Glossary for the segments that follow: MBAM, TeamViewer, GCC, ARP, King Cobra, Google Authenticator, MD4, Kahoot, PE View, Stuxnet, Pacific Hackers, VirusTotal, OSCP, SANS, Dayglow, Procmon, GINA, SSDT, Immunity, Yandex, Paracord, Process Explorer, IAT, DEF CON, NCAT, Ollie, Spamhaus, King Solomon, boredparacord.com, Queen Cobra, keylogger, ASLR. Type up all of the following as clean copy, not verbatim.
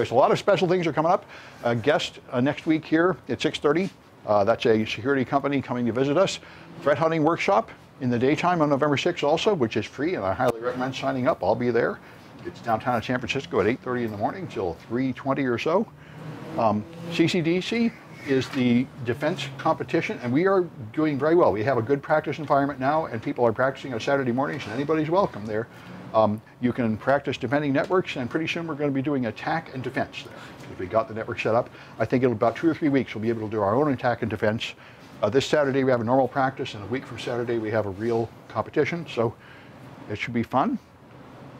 anyways, a lot of special things are coming up. A guest next week here at 6:30. That's a security company coming to visit us. Threat hunting workshop in the daytime on November 6th also, which is free, and I highly recommend signing up. I'll be there. It's downtown in San Francisco at 8:30 in the morning till 3:20 or so. CCDC is the defense competition, and we are doing very well. We have a good practice environment now, and people are practicing on Saturday mornings, and anybody's welcome there. You can practice defending networks, and pretty soon we're going to be doing attack and defense there. If we got the network set up, I think in about 2 or 3 weeks we'll be able to do our own attack and defense. This Saturday we have a normal practice, and a week from Saturday we have a real competition, so it should be fun.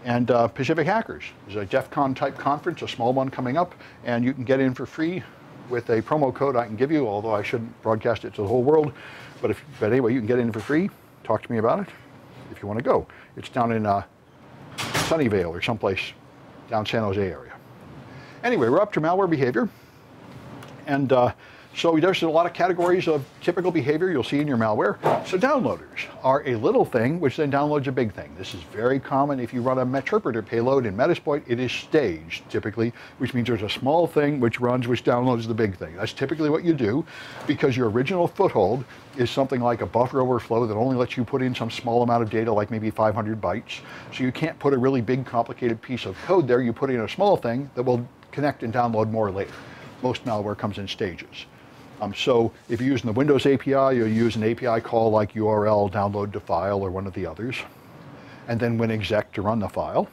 And Pacific Hackers is a DEF CON type conference, a small one coming up, and you can get in for free with a promo code I can give you, although I shouldn't broadcast it to the whole world. But anyway, you can get in for free. Talk to me about it if you want to go. It's down in Sunnyvale or someplace down San Jose area. Anyway, we're up to malware behavior. And so there's a lot of categories of typical behavior you'll see in your malware. So downloaders are a little thing, which then downloads a big thing. This is very common. If you run a Meterpreter payload in Metasploit, it is staged typically, which means there's a small thing which runs, which downloads the big thing. That's typically what you do, because your original foothold is something like a buffer overflow that only lets you put in some small amount of data, like maybe 500 bytes. So you can't put a really big, complicated piece of code there. You put in a small thing that will connect and download more later. Most malware comes in stages. So if you're using the Windows API, you'll use an API call like URL download to file or one of the others, and then winexec to run the file.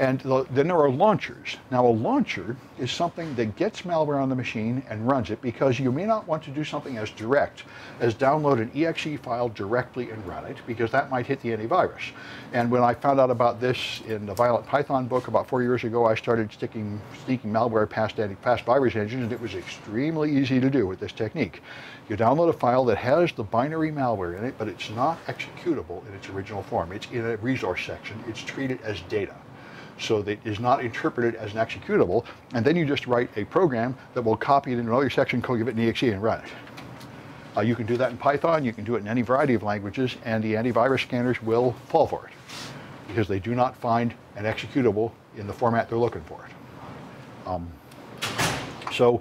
And then there are launchers. Now, a launcher is something that gets malware on the machine and runs it, because you may not want to do something as direct as download an exe file directly and run it, because that might hit the antivirus. And when I found out about this in the Violent Python book about 4 years ago, I started sneaking malware past virus engines, and it was extremely easy to do with this technique. You download a file that has the binary malware in it, but it's not executable in its original form. It's in a resource section. It's treated as data, so that it is not interpreted as an executable, and then you just write a program that will copy it into another section, give it an exe, and run it. You can do that in Python, you can do it in any variety of languages, and the antivirus scanners will fall for it, because they do not find an executable in the format they're looking for it. So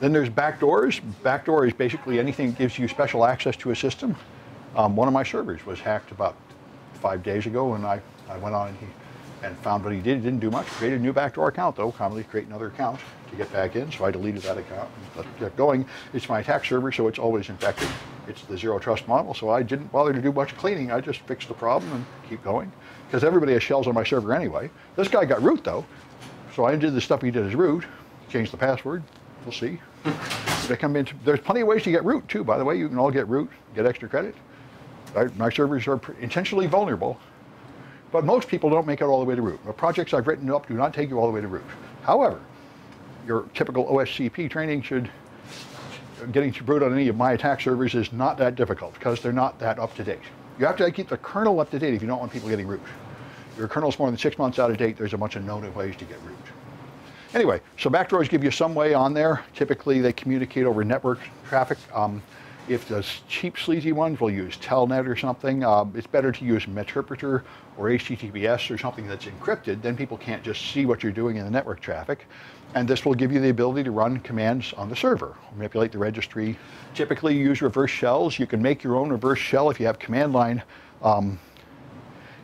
then there's backdoors. Backdoor is basically anything that gives you special access to a system. One of my servers was hacked about 5 days ago, and I went on and found what he did. He didn't do much. Created a new backdoor account, though. Commonly create another account to get back in. So I deleted that account and kept going. It's my attack server, so it's always infected. It's the zero trust model, so I didn't bother to do much cleaning. I just fixed the problem and keep going, because everybody has shells on my server anyway. This guy got root, though, so I undid the stuff he did as root, changed the password. We'll see. They come in. There's plenty of ways to get root, too, by the way. You can all get root, get extra credit. My servers are intentionally vulnerable, but most people don't make it all the way to root. The projects I've written up do not take you all the way to root. However, your typical OSCP training should, getting to root on any of my attack servers is not that difficult, because they're not that up to date. You have to keep the kernel up to date if you don't want people getting root. If your kernel's more than 6 months out of date, there's a bunch of known ways to get root. Anyway, so backdoors give you some way on there. Typically, they communicate over network traffic. If the cheap, sleazy ones will use telnet or something, it's better to use Meterpreter or HTTPS or something that's encrypted. Then people can't just see what you're doing in the network traffic. And this will give you the ability to run commands on the server, manipulate the registry. Typically, you use reverse shells. You can make your own reverse shell if you have command line.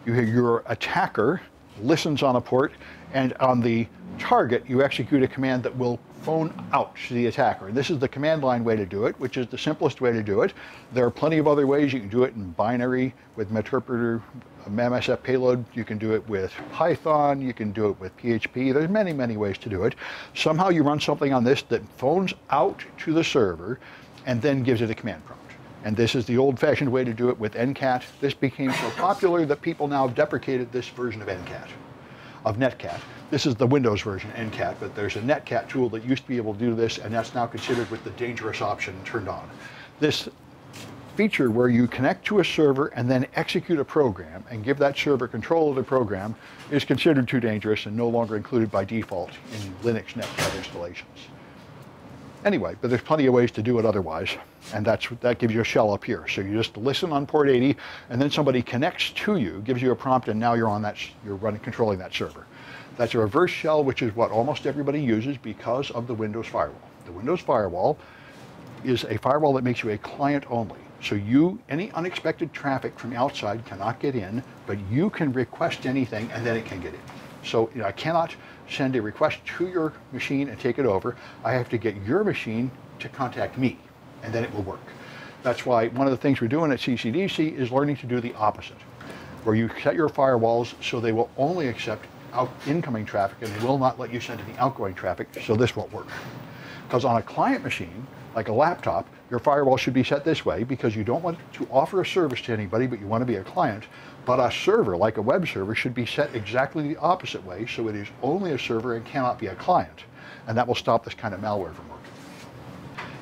Your attacker listens on a port, and on the target, you execute a command that will phone out to the attacker. And this is the command line way to do it, which is the simplest way to do it. There are plenty of other ways. You can do it in binary with Meterpreter, MSF payload. You can do it with Python. You can do it with PHP. There's many, many ways to do it. Somehow you run something on this that phones out to the server and then gives it a command prompt. And this is the old-fashioned way to do it with NCAT. This became so popular that people now deprecated this version of NCAT, of Netcat. This is the Windows version, NCAT, but there's a Netcat tool that used to be able to do this, and that's now considered with the dangerous option turned on. This feature where you connect to a server and then execute a program and give that server control of the program is considered too dangerous and no longer included by default in Linux Netcat installations. Anyway, but there's plenty of ways to do it otherwise, and that gives you a shell up here. So you just listen on port 80, and then somebody connects to you, gives you a prompt, and now you're controlling that server. That's a reverse shell, which is what almost everybody uses because of the Windows firewall. The Windows firewall is a firewall that makes you a client only. So any unexpected traffic from outside cannot get in, but you can request anything and then it can get in. So I cannot send a request to your machine and take it over. I have to get your machine to contact me, and then it will work. That's why one of the things we're doing at CCDC is learning to do the opposite, where you set your firewalls so they will only accept incoming traffic and will not let you send any outgoing traffic, so this won't work. Because on a client machine, like a laptop, your firewall should be set this way because you don't want to offer a service to anybody, but you want to be a client. But a server, like a web server, should be set exactly the opposite way, so it is only a server and cannot be a client. And that will stop this kind of malware from working.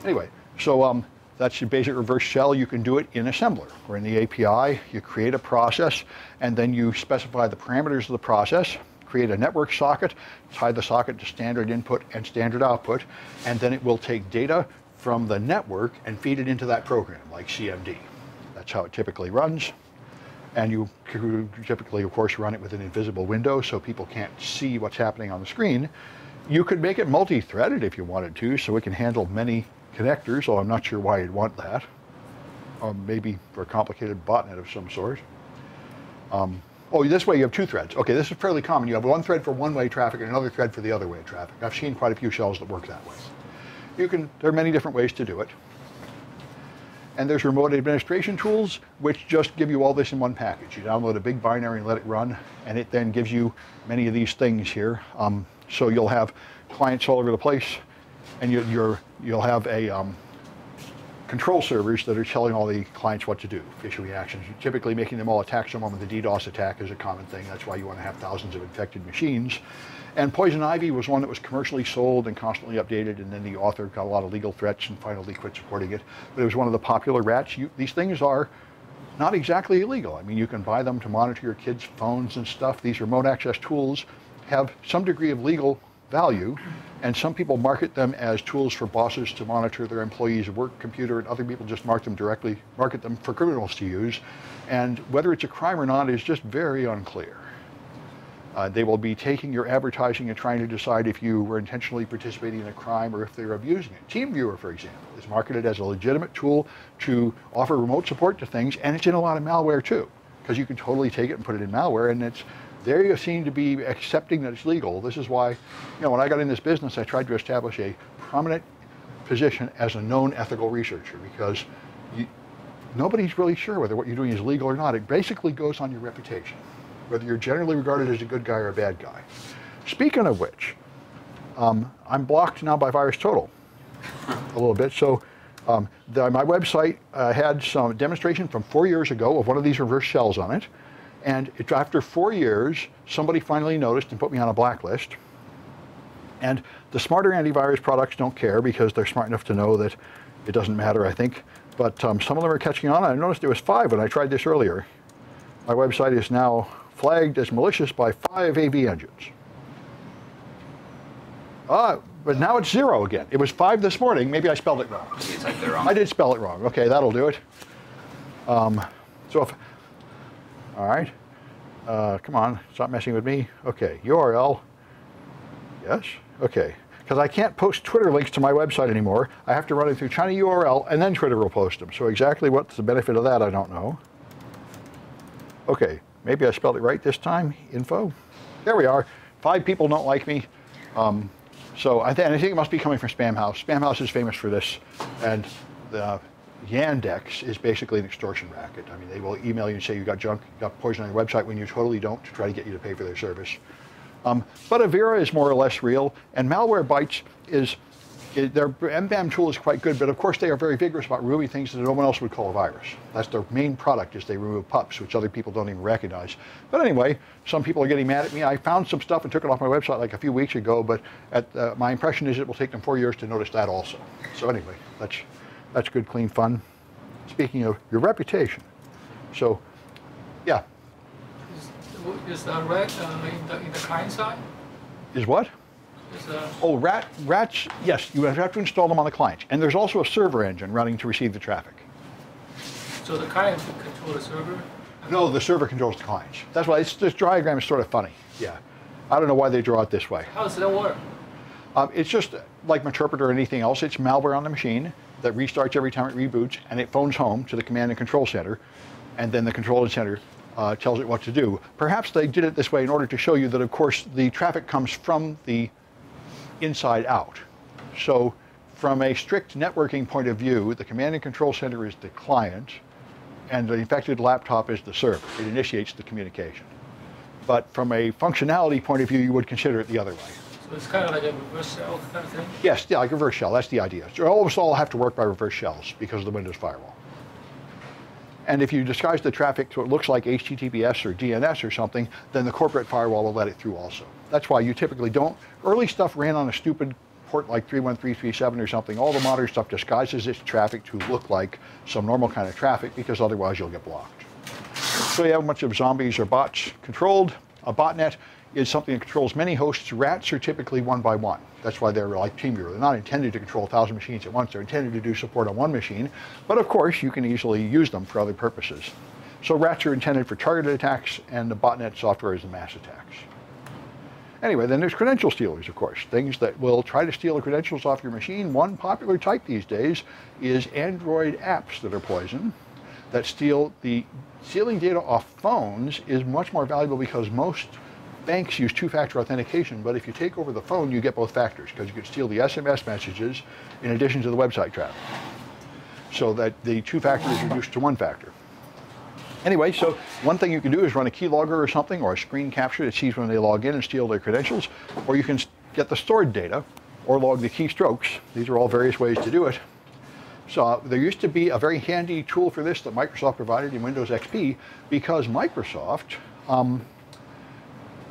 Anyway, so that's your basic reverse shell. You can do it in assembler or in the API. You create a process, and then you specify the parameters of the process, create a network socket, tie the socket to standard input and standard output, and then it will take data from the network and feed it into that program, like CMD. That's how it typically runs. And you typically, of course, run it with an invisible window so people can't see what's happening on the screen. You could make it multi-threaded if you wanted to, so it can handle many connectors, so I'm not sure why you'd want that. Or maybe for a complicated botnet of some sort. Oh, this way you have two threads. Okay, this is fairly common. You have one thread for one-way traffic and another thread for the other way traffic. I've seen quite a few shells that work that way. There are many different ways to do it. And there's remote administration tools, which just give you all this in one package. You download a big binary and let it run, and it then gives you many of these things here. So you'll have clients all over the place, and you'll have a control servers that are telling all the clients what to do, issuing actions. You're typically making them all attack someone with a DDoS attack is a common thing. That's why you want to have thousands of infected machines. And Poison Ivy was one that was commercially sold and constantly updated, and then the author got a lot of legal threats and finally quit supporting it. But it was one of the popular rats. These things are not exactly illegal. I mean, you can buy them to monitor your kids' phones and stuff. These remote access tools have some degree of legal value, and some people market them as tools for bosses to monitor their employees' work computer, and other people just market them for criminals to use. And whether it's a crime or not is just very unclear. They will be taking your advertising and trying to decide if you were intentionally participating in a crime or if they were abusing it. TeamViewer, for example, is marketed as a legitimate tool to offer remote support to things, and it's in a lot of malware too, because you can totally take it and put it in malware, and there you seem to be accepting that it's legal. This is why, when I got in this business, I tried to establish a prominent position as a known ethical researcher, because nobody's really sure whether what you're doing is legal or not. It basically goes on your reputation, whether you're generally regarded as a good guy or a bad guy. Speaking of which, I'm blocked now by VirusTotal a little bit. So my website had some demonstration from 4 years ago of one of these reverse shells on it. And after 4 years, somebody finally noticed and put me on a blacklist. And the smarter antivirus products don't care because they're smart enough to know that it doesn't matter, I think. But some of them are catching on. I noticed it was 5 when I tried this earlier. My website is now flagged as malicious by 5 AV engines. But now it's 0 again. It was 5 this morning. Maybe I spelled it wrong. You typed it wrong. I did spell it wrong. Okay, that'll do it. All right. Come on, stop messing with me. Okay, URL. Yes, okay. Because I can't post Twitter links to my website anymore. I have to run it through TinyURL, and then Twitter will post them. So exactly what's the benefit of that, I don't know. Okay, maybe I spelled it right this time, info. There we are, 5 people don't like me. And I think it must be coming from Spamhaus. Spamhaus is famous for this. And Yandex is basically an extortion racket. I mean, they will email you and say you got junk, you got poison on your website when you totally don't, to try to get you to pay for their service. But Avira is more or less real, and Malwarebytes their MBAM tool is quite good, but of course they are very vigorous about removing things that no one else would call a virus. That's their main product, is they remove pups, which other people don't even recognize. But anyway, some people are getting mad at me. I found some stuff and took it off my website like a few weeks ago, but my impression is it will take them 4 years to notice that also. So anyway, that's good, clean fun. Speaking of your reputation. So, yeah. Is the rat in the client side? Is what? Rats, yes, you have to install them on the client. And there's also a server engine running to receive the traffic. So the client can control the server? No, the server controls the clients. That's why this diagram is sort of funny. Yeah. I don't know why they draw it this way. How does that work? It's just like Meterpreter or anything else. It's malware on the machine that restarts every time it reboots, and it phones home to the command and control center, and then the control center tells it what to do. Perhaps they did it this way in order to show you that, of course, the traffic comes from the inside out. So from a strict networking point of view, the command and control center is the client, and the infected laptop is the server. It initiates the communication. But from a functionality point of view, you would consider it the other way. So it's kind of like a reverse shell kind of thing? Yes, yeah, like a reverse shell. That's the idea. So almost all have to work by reverse shells because of the Windows firewall. And if you disguise the traffic so it looks like HTTPS or DNS or something, then the corporate firewall will let it through also. That's why you typically don't. Early stuff ran on a stupid port like 31337 or something. All the modern stuff disguises its traffic to look like some normal kind of traffic because otherwise you'll get blocked. So you have a bunch of zombies or bots controlled. A botnet is something that controls many hosts. Rats are typically one by one. That's why they're like TeamViewer. They're not intended to control 1,000 machines at once. They're intended to do support on one machine. But of course, you can easily use them for other purposes. So rats are intended for targeted attacks, and the botnet software is the mass attacks. Anyway, then there's credential stealers, of course, things that will try to steal the credentials off your machine. One popular type these days is Android apps that are poison, that steal the stealing data off phones is much more valuable because most banks use two-factor authentication, but if you take over the phone, you get both factors because you can steal the SMS messages in addition to the website traffic. So that the two-factor is reduced to one factor. Anyway, so one thing you can do is run a keylogger or something, or a screen capture that sees when they log in and steal their credentials, or you can get the stored data or log the keystrokes. These are all various ways to do it. So there used to be a very handy tool for this that Microsoft provided in Windows XP because Microsoft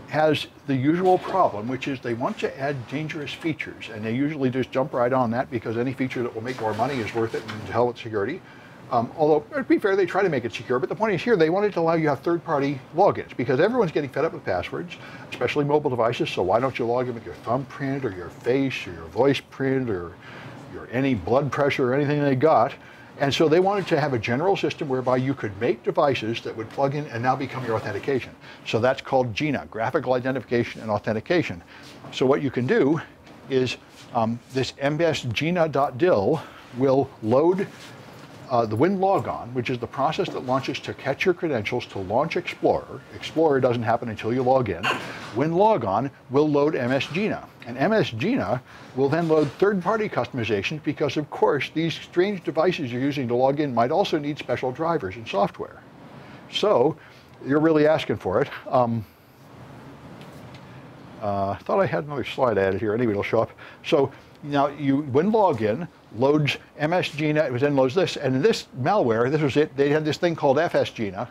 has the usual problem, which is they want to add dangerous features, and they usually just jump right on that because any feature that will make more money is worth it, and to hell with security. Although, to be fair, they try to make it secure, but the point is here, they wanted to allow you to have third-party logins because everyone's getting fed up with passwords, especially mobile devices, so why don't you log in with your thumbprint or your face or your voice print or your any blood pressure or anything they got? And so they wanted to have a general system whereby you could make devices that would plug in and now become your authentication. So that's called GINA, Graphical Identification and Authentication. So what you can do is this MSGINA.dil will load the WinLogOn, which is the process that launches to catch your credentials to launch Explorer. Explorer doesn't happen until you log in. WinLogOn will load MSGINA. And MSGINA will then load third-party customizations because, of course, these strange devices you're using to log in might also need special drivers and software. So you're really asking for it. I thought I had another slide added here. Anyway, it'll show up. So now you WinLogin loads MSGINA, it then loads this, and in this malware, this was it, they had this thing called FSGINA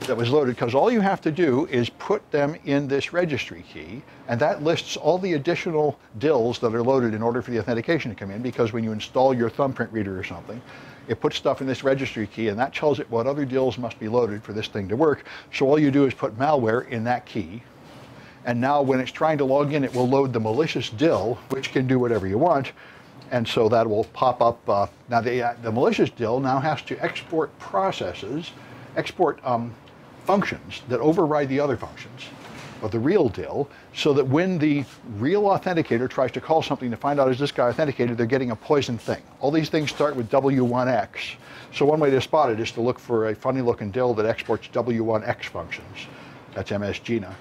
that was loaded because all you have to do is put them in this registry key, and that lists all the additional DILs that are loaded in order for the authentication to come in, because when you install your thumbprint reader or something, it puts stuff in this registry key, and that tells it what other DILs must be loaded for this thing to work. So all you do is put malware in that key, and now when it's trying to log in, it will load the malicious DIL, which can do whatever you want. And so that will pop up. Now the malicious DIL now has to export processes, export functions that override the other functions of the real DIL, so that when the real authenticator tries to call something to find out is this guy authenticated, they're getting a poison thing. All these things start with W1X. So one way to spot it is to look for a funny looking DIL that exports W1X functions. That's MSGINA.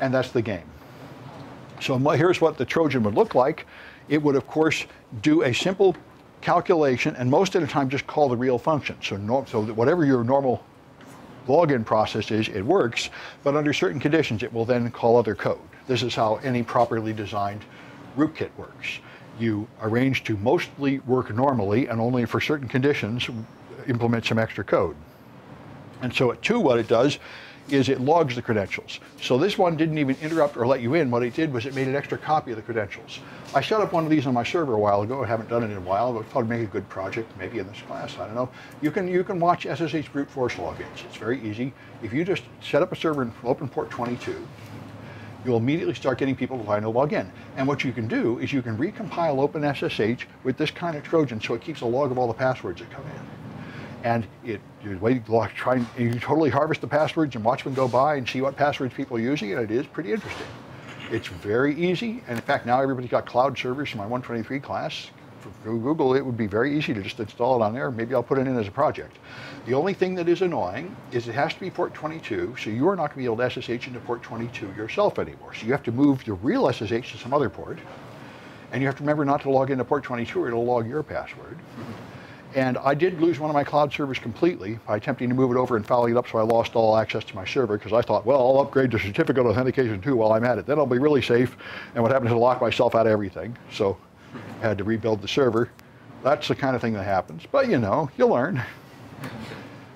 And that's the game. So here's what the Trojan would look like. It would, of course, do a simple calculation, and most of the time just call the real function. So, so that whatever your normal login process is, it works. But under certain conditions, it will then call other code. This is how any properly designed rootkit works. You arrange to mostly work normally, and only for certain conditions, implement some extra code. And so at 2, what it does is it logs the credentials. So this one didn't even interrupt or let you in. What it did was it made an extra copy of the credentials. I set up one of these on my server a while ago. I haven't done it in a while, but I thought I'd make a good project, maybe in this class, I don't know. You can watch SSH brute force logins. It's very easy. If you just set up a server and open port 22, you'll immediately start getting people trying to log in. And what you can do is you can recompile OpenSSH with this kind of Trojan, so it keeps a log of all the passwords that come in. And you totally harvest the passwords and watch them go by and see what passwords people are using, and it is pretty interesting. It's very easy, and in fact, now everybody's got cloud servers from my 123 class. Through Google, it would be very easy to just install it on there. Maybe I'll put it in as a project. The only thing that is annoying is it has to be port 22, so you are not going to be able to SSH into port 22 yourself anymore. So you have to move your real SSH to some other port, and you have to remember not to log into port 22 or it'll log your password. And I did lose one of my cloud servers completely by attempting to move it over and fouling it up, so I lost all access to my server because I thought, well, I'll upgrade to certificate authentication too while I'm at it. Then I'll be really safe, and what happens is I'll lock myself out of everything. So I had to rebuild the server. That's the kind of thing that happens. But you know, you learn.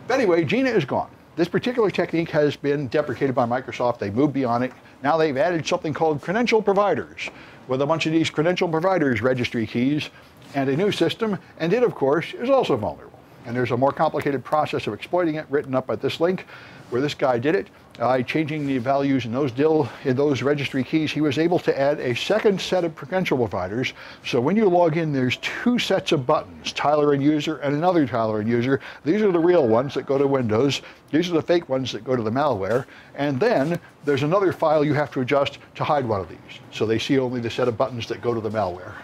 But anyway, GINA is gone. This particular technique has been deprecated by Microsoft. They moved beyond it. Now they've added something called credential providers, with a bunch of these credential providers registry keys and a new system, and it, of course, is also vulnerable. And there's a more complicated process of exploiting it written up at this link where this guy did it. By changing the values in those registry keys, he was able to add a second set of credential providers. So when you log in, there's two sets of buttons, Tyler and user and another Tyler and user. These are the real ones that go to Windows. These are the fake ones that go to the malware. And then there's another file you have to adjust to hide one of these. So they see only the set of buttons that go to the malware.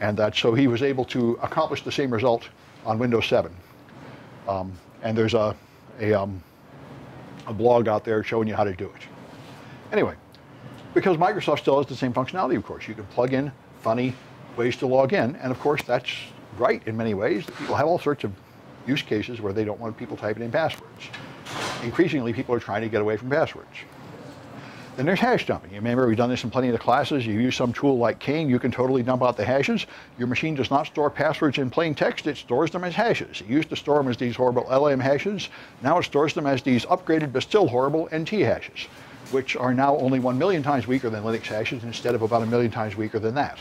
And that's so he was able to accomplish the same result on Windows 7. And there's a blog out there showing you how to do it. Anyway, because Microsoft still has the same functionality, of course. You can plug in funny ways to log in. And of course, that's right in many ways. People have all sorts of use cases where they don't want people typing in passwords. Increasingly, people are trying to get away from passwords. Then there's hash dumping. You remember we've done this in plenty of the classes. You use some tool like Cain, you can totally dump out the hashes. Your machine does not store passwords in plain text, it stores them as hashes. It used to store them as these horrible LM hashes. Now it stores them as these upgraded but still horrible NT hashes, which are now only 1 million times weaker than Linux hashes instead of about 1 million times weaker than that.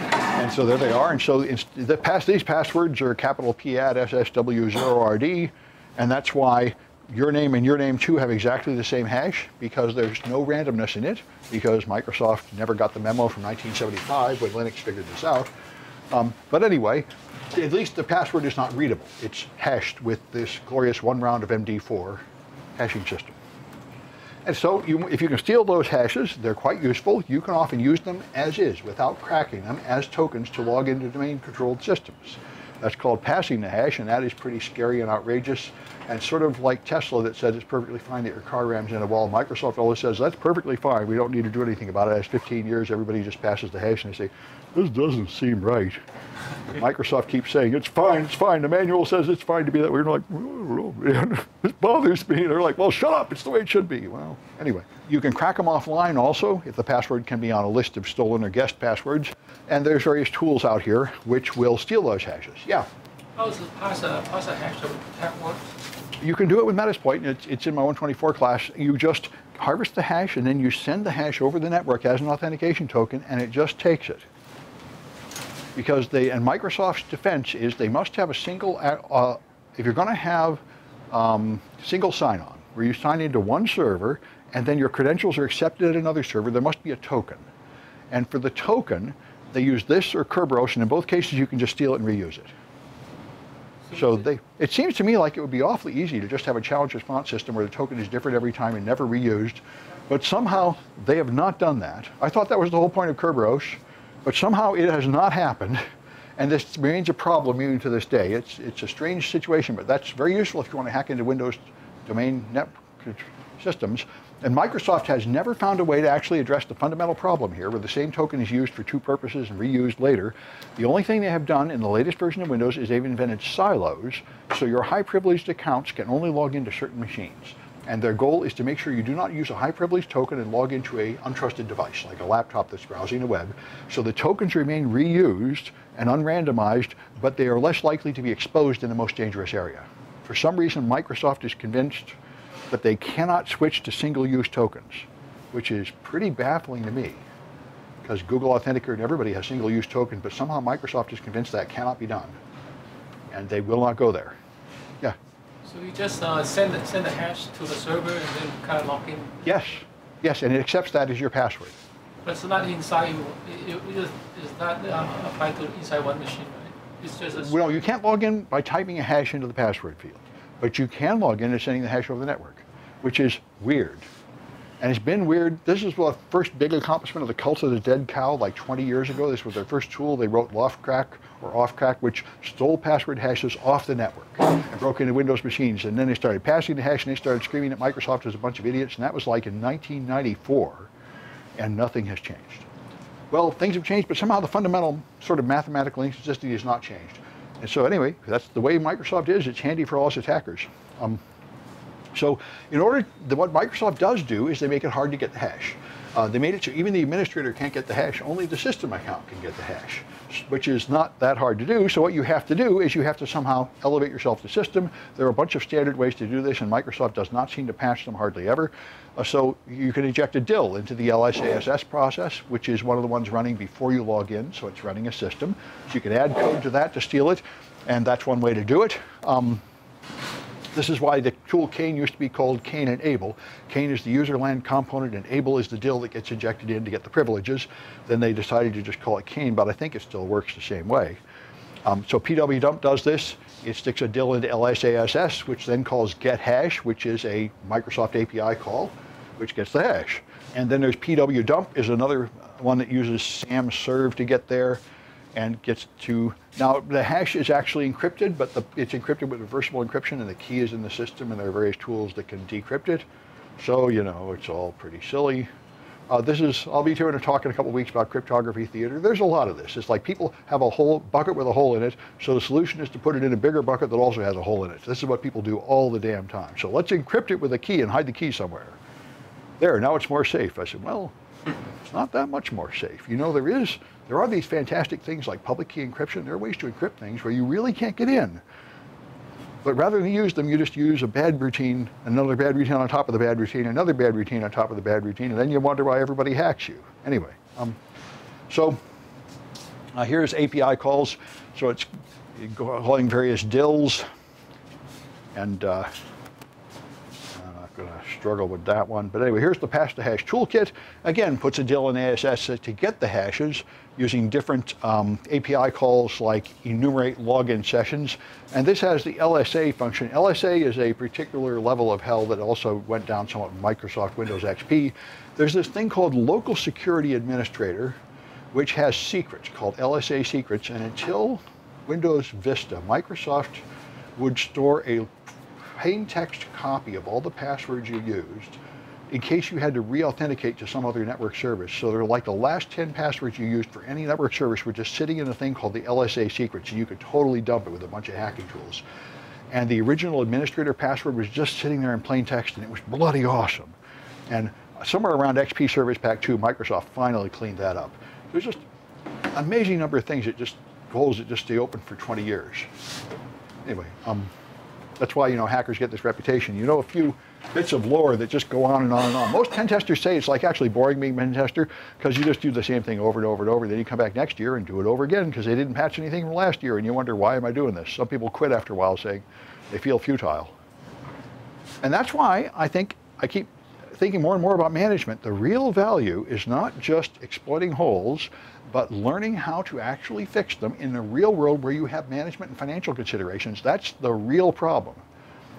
And so there they are. And so these passwords are capital P at SSW0RD, and that's why your name and your name too have exactly the same hash, because there's no randomness in it, because Microsoft never got the memo from 1975 when Linux figured this out. But anyway, at least the password is not readable. It's hashed with this glorious one round of MD4 hashing system. And so if you can steal those hashes, they're quite useful. You can often use them as is without cracking them as tokens to log into domain-controlled systems. That's called passing the hash, and that is pretty scary and outrageous. And sort of like Tesla that says it's perfectly fine that your car rams in a wall, Microsoft always says that's perfectly fine. We don't need to do anything about it. As 15 years, everybody just passes the hash and they say, this doesn't seem right. Microsoft keeps saying, it's fine, it's fine. The manual says it's fine to be that way. We're like, oh, man, this bothers me. And they're like, well, shut up. It's the way it should be. Well, anyway, you can crack them offline also if the password can be on a list of stolen or guessed passwords. And there's various tools out here which will steal those hashes. Yeah? How does the pass a hash to protect work? You can do it with Metasploit, and it's in my 124 class. You just harvest the hash, and then you send the hash over the network as an authentication token, and it just takes it. Because Microsoft's defense is they must have a single, if you're going to have single sign-on, where you sign into one server, and then your credentials are accepted at another server, there must be a token. And for the token, they use this or Kerberos, and in both cases, you can just steal it and reuse it. So it seems to me like it would be awfully easy to just have a challenge response system where the token is different every time and never reused. But somehow they have not done that. I thought that was the whole point of Kerberos, but somehow it has not happened. And this remains a problem even to this day. It's a strange situation, but that's very useful if you want to hack into Windows domain network systems. And Microsoft has never found a way to actually address the fundamental problem here, where the same token is used for two purposes and reused later. The only thing they have done in the latest version of Windows is they've invented silos, so your high-privileged accounts can only log into certain machines. And their goal is to make sure you do not use a high-privileged token and log into an untrusted device, like a laptop that's browsing the web. So the tokens remain reused and unrandomized, but they are less likely to be exposed in the most dangerous area. For some reason, Microsoft is convinced that they cannot switch to single-use tokens, which is pretty baffling to me, because Google Authenticator and everybody has single-use tokens, but somehow Microsoft is convinced that cannot be done, and they will not go there. Yeah? So you just send the hash to the server and then kind of lock in? Yes. Yes, and it accepts that as your password. But it's not inside, it's not applied to inside one machine, right? It's just a... Well, you can't log in by typing a hash into the password field. But you can log in and sending the hash over the network, which is weird. And it's been weird. This is the first big accomplishment of the Cult of the Dead Cow, like 20 years ago. This was their first tool. They wrote LophtCrack or Offcrack, which stole password hashes off the network and broke into Windows machines. And then they started passing the hash, and they started screaming at Microsoft as a bunch of idiots. And that was like in 1994, and nothing has changed. Well, things have changed, but somehow the fundamental sort of mathematical inconsistency has not changed. And so anyway, that's the way Microsoft is. It's handy for all us attackers. So in order, what Microsoft does do is they make it hard to get the hash. They made it so even the administrator can't get the hash, only the system account can get the hash, which is not that hard to do. So what you have to do is you have to somehow elevate yourself to system. There are a bunch of standard ways to do this, and Microsoft does not seem to patch them hardly ever. So you can inject a DIL into the LSASS process, which is one of the ones running before you log in, so it's running a system. So you can add code to that to steal it, and that's one way to do it. This is why the tool Cain used to be called Cain and Abel. Cain is the userland component, and Abel is the DIL that gets injected in to get the privileges. Then they decided to just call it Cain, but I think it still works the same way. So PWDump does this. It sticks a DIL into LSASS, which then calls getHash, which is a Microsoft API call, which gets the hash. And then there's PWDump is another one that uses SAM_serve to get there. And gets to, now the hash is actually encrypted, but it's encrypted with reversible encryption, and the key is in the system, and there are various tools that can decrypt it. So, you know, it's all pretty silly. I'll be doing a talk in a couple of weeks about cryptography theater. There's a lot of this. It's like people have a whole bucket with a hole in it, so the solution is to put it in a bigger bucket that also has a hole in it. This is what people do all the damn time. So let's encrypt it with a key and hide the key somewhere. There, now it's more safe. I said, well, it's not that much more safe. You know, there are these fantastic things like public key encryption. There are ways to encrypt things where you really can't get in. But rather than use them, you just use a bad routine, another bad routine on top of the bad routine, another bad routine on top of the bad routine, and then you wonder why everybody hacks you. Anyway, so here's API calls. So it's calling various DILs, and going to struggle with that one. But anyway, here's the Pass the Hash toolkit. Again, puts a DIL in ASS to get the hashes using different API calls like enumerate login sessions. And this has the LSA function. LSA is a particular level of hell that also went down somewhat in Microsoft Windows XP. There's this thing called Local Security Administrator, which has secrets called LSA secrets. And until Windows Vista, Microsoft would store a plain text copy of all the passwords you used in case you had to re-authenticate to some other network service. So they're like the last 10 passwords you used for any network service were just sitting in a thing called the LSA secrets, and you could totally dump it with a bunch of hacking tools. And the original administrator password was just sitting there in plain text, and it was bloody awesome. And somewhere around XP Service Pack 2, Microsoft finally cleaned that up. There's just an amazing number of things that just goals that just stay open for 20 years. Anyway, that's why, you know, hackers get this reputation. You know a few bits of lore that just go on and on and on. Most pen testers say it's like actually boring being a pen tester because you just do the same thing over and over and over. Then you come back next year and do it over again because they didn't patch anything from last year, and you wonder, why am I doing this? Some people quit after a while saying they feel futile. And that's why I think I keep thinking more and more about management. The real value is not just exploiting holes, but learning how to actually fix them in the real world where you have management and financial considerations. That's the real problem.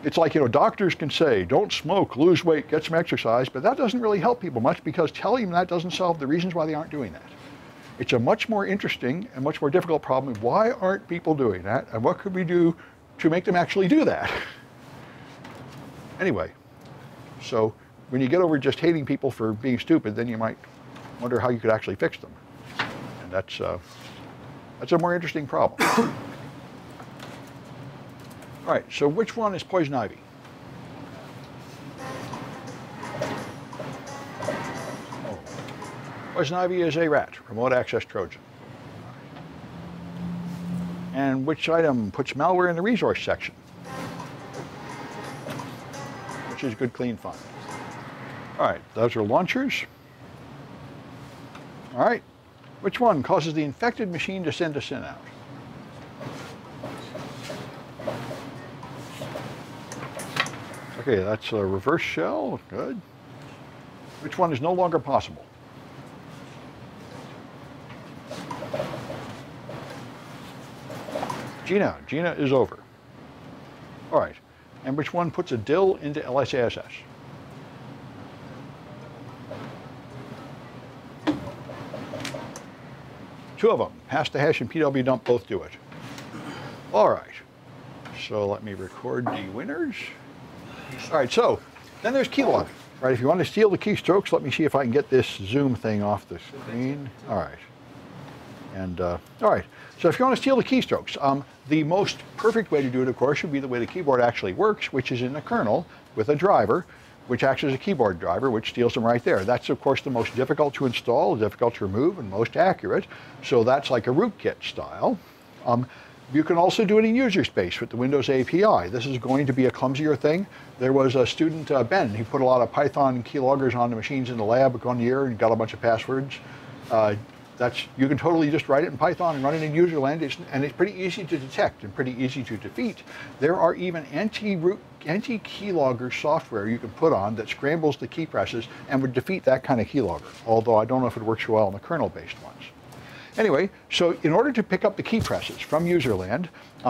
It's like, you know, doctors can say, don't smoke, lose weight, get some exercise, but that doesn't really help people much because telling them that doesn't solve the reasons why they aren't doing that. It's a much more interesting and much more difficult problem. Why aren't people doing that? And what could we do to make them actually do that? Anyway, so when you get over just hating people for being stupid, then you might wonder how you could actually fix them. That's a more interesting problem. All right, so which one is Poison Ivy? Oh. Poison Ivy is a rat, remote access Trojan. And which item puts malware in the resource section? Which is good, clean fun. All right, those are launchers. All right. Which one causes the infected machine to send a SYN out? Okay, that's a reverse shell, good. Which one is no longer possible? GINA, GINA is over. All right, and which one puts a DIL into LSASS? two of them, hash-to-hash and PWDump both do it. All right, so let me record the winners. All right, so then there's key logging, right? If you want to steal the keystrokes, let me see if I can get this Zoom thing off the screen. All right, and all right. So if you want to steal the keystrokes, the most perfect way to do it, of course, would be the way the keyboard actually works, which is in the kernel with a driver, which acts as a keyboard driver, which steals them right there. That's, of course, the most difficult to install, difficult to remove, and most accurate. So that's like a rootkit style. You can also do it in user space with the Windows API. This is going to be a clumsier thing. There was a student, Ben, who put a lot of Python keyloggers on the machines in the lab one year and got a bunch of passwords. You can totally just write it in Python and run it in user land, and it's pretty easy to detect and pretty easy to defeat. There are even anti-keylogger software you can put on that scrambles the key presses and would defeat that kind of keylogger, although I don't know if it works well on the kernel-based ones. Anyway, so in order to pick up the key presses from user land,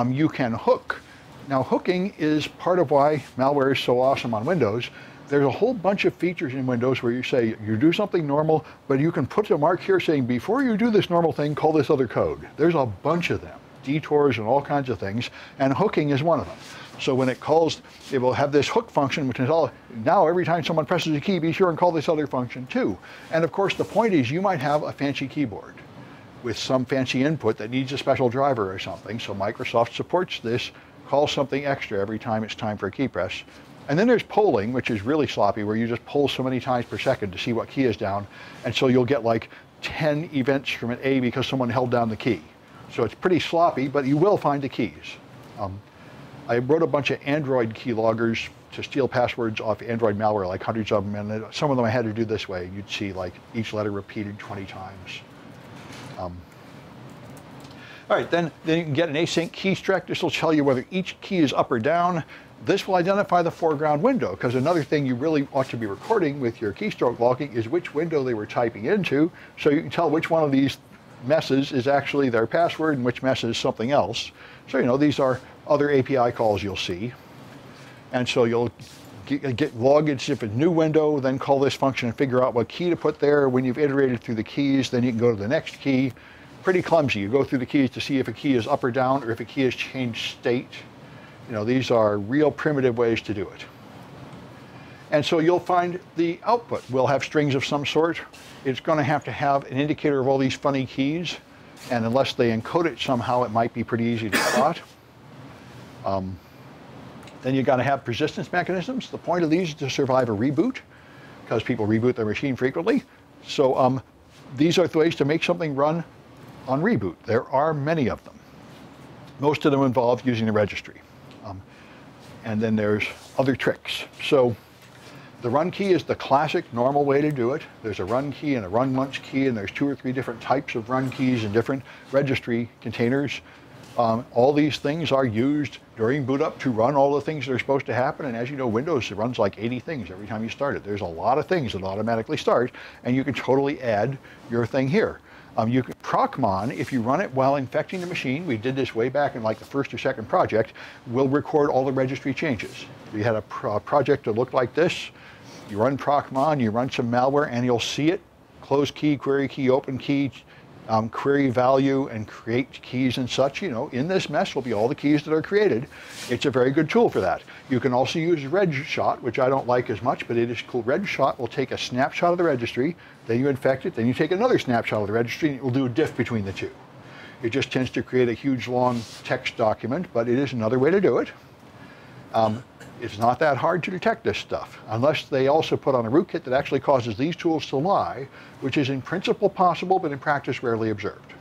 you can hook. Now, hooking is part of why malware is so awesome on Windows. There's a whole bunch of features in Windows where you say you do something normal, but you can put a mark here saying, before you do this normal thing, call this other code. There's a bunch of them, detours and all kinds of things, and hooking is one of them. So when it calls, it will have this hook function, which is all, now every time someone presses a key, be sure and call this other function too. And of course, the point is you might have a fancy keyboard with some fancy input that needs a special driver or something. So Microsoft supports this, call something extra every time it's time for a key press. And then there's polling, which is really sloppy, where you just poll so many times per second to see what key is down. And so you'll get like 10 events from an A because someone held down the key. So it's pretty sloppy, but you will find the keys. I wrote a bunch of Android keyloggers to steal passwords off Android malware, like hundreds of them. And some of them I had to do this way. You'd see like each letter repeated 20 times. All right, then you can get an async key streak. This will tell you whether each key is up or down. This will identify the foreground window, because another thing you really ought to be recording with your keystroke logging is which window they were typing into, so you can tell which one of these messes is actually their password and which mess is something else. So, you know, these are other API calls you'll see. And so you'll get loggage if it's a new window, then call this function and figure out what key to put there. When you've iterated through the keys, then you can go to the next key. Pretty clumsy. You go through the keys to see if a key is up or down or if a key has changed state. You know, these are real primitive ways to do it. And so you'll find the output will have strings of some sort. It's going to have an indicator of all these funny keys. And unless they encode it somehow, it might be pretty easy to spot. Then you've got to have persistence mechanisms. The point of these is to survive a reboot, because people reboot their machine frequently. So these are the ways to make something run on reboot. There are many of them. Most of them involve using the registry. And then there's other tricks. So the run key is the classic normal way to do it. There's a run key and a run once key, and there's 2 or 3 different types of run keys in different registry containers. All these things are used during boot up to run all the things that are supposed to happen. And as you know, Windows runs like 80 things every time you start it. There's a lot of things that automatically start, and you can totally add your thing here. You can Procmon, if you run it while infecting the machine, we did this way back in like the first or second project, will record all the registry changes. We had a project that looked like this. You run Procmon, you run some malware, and you'll see it. Close key, query key, open key, query value, and create keys and such. You know, in this mess will be all the keys that are created. It's a very good tool for that. You can also use RegShot, which I don't like as much, but it is cool. RegShot will take a snapshot of the registry, then you infect it, then you take another snapshot of the registry, and it will do a diff between the two. It just tends to create a huge, long text document, but it is another way to do it. It's not that hard to detect this stuff, unless they also put on a rootkit that actually causes these tools to lie, which is in principle possible, but in practice rarely observed.